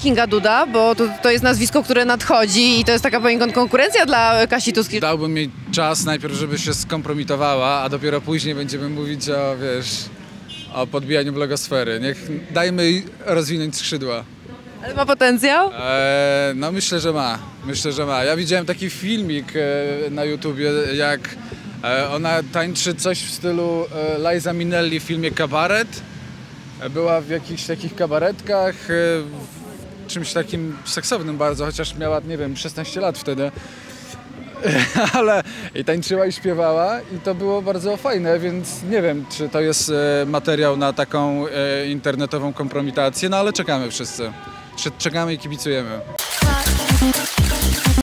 Kinga Duda, bo to jest nazwisko, które nadchodzi i to jest taka poniekąd konkurencja dla Kasi Tusk. Dałbym jej czas najpierw, żeby się skompromitowała, a dopiero później będziemy mówić o, wiesz, o podbijaniu blogosfery. Niech dajmy jej rozwinąć skrzydła. Ale ma potencjał? No myślę, że ma. Ja widziałem taki filmik na YouTubie, jak ona tańczy coś w stylu Liza Minelli w filmie Cabaret. Była w jakichś takich kabaretkach, w czymś takim seksownym bardzo, chociaż miała, nie wiem, 16 lat wtedy. Ale i tańczyła, i śpiewała i to było bardzo fajne, więc nie wiem, czy to jest materiał na taką internetową kompromitację, no ale czekamy wszyscy. Czekamy i kibicujemy.